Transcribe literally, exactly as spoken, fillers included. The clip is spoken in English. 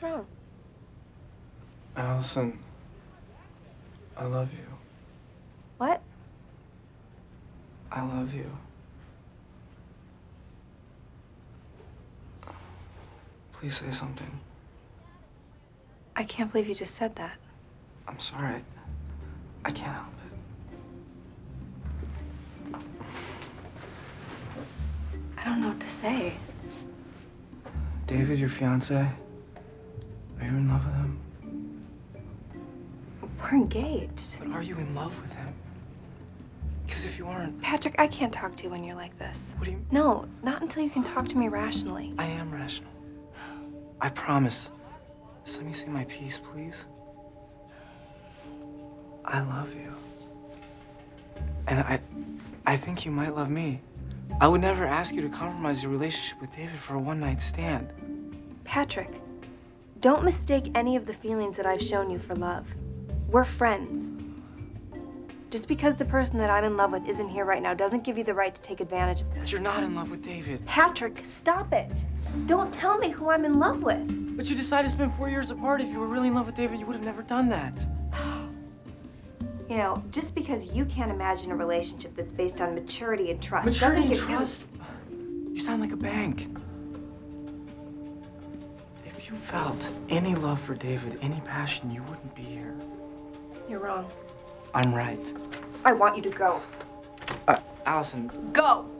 What's wrong? Allison, I love you. What? I love you. Please say something. I can't believe you just said that. I'm sorry. I, I can't help it. I don't know what to say. David, your fiance, are you in love with him? We're engaged. But are you in love with him? Because if you aren't... Patrick, I can't talk to you when you're like this. What do you... No, not until you can talk to me rationally. I am rational. I promise. Just let me say my piece, please. I love you. And I, I think you might love me. I would never ask you to compromise your relationship with David for a one-night stand. Patrick, don't mistake any of the feelings that I've shown you for love. We're friends. Just because the person that I'm in love with isn't here right now doesn't give you the right to take advantage of this. But you're not in love with David. Patrick, stop it. Don't tell me who I'm in love with. But you decided to spend four years apart. If you were really in love with David, you would have never done that. You know, just because you can't imagine a relationship that's based on maturity and trust maturity doesn't get Maturity and trust? You... you sound like a bank. If you felt any love for David, any passion, you wouldn't be here. You're wrong. I'm right. I want you to go. Uh, Allison. Go!